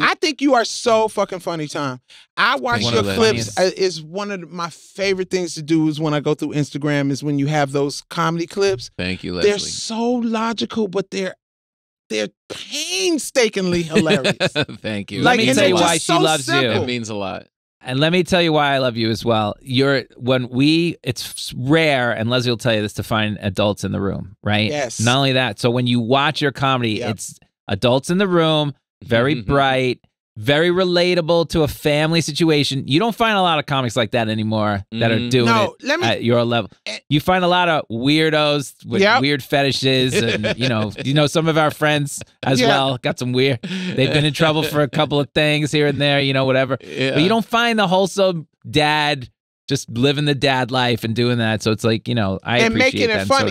I think you are so fucking funny, Tom. I watch your clips. It's one of my favorite things to do is when I go through Instagram is when you have those comedy clips. Thank you, Leslie. They're so logical, but they're painstakingly hilarious. Thank you. Like, let me tell you why she loves you. It means a lot. And let me tell you why I love you as well. You're it's rare, and Leslie will tell you this, to find adults in the room, right? Yes. Not only that, so when you watch your comedy, it's adults in the room. Very bright, very relatable to a family situation. You don't find a lot of comics like that anymore that are doing it at your level. You find a lot of weirdos with weird fetishes, and you know some of our friends as well got some weird. They've been in trouble for a couple of things here and there, you know, whatever. Yeah. But you don't find the wholesome dad just living the dad life and doing that. So it's like, you know, I appreciate that. And making it funny.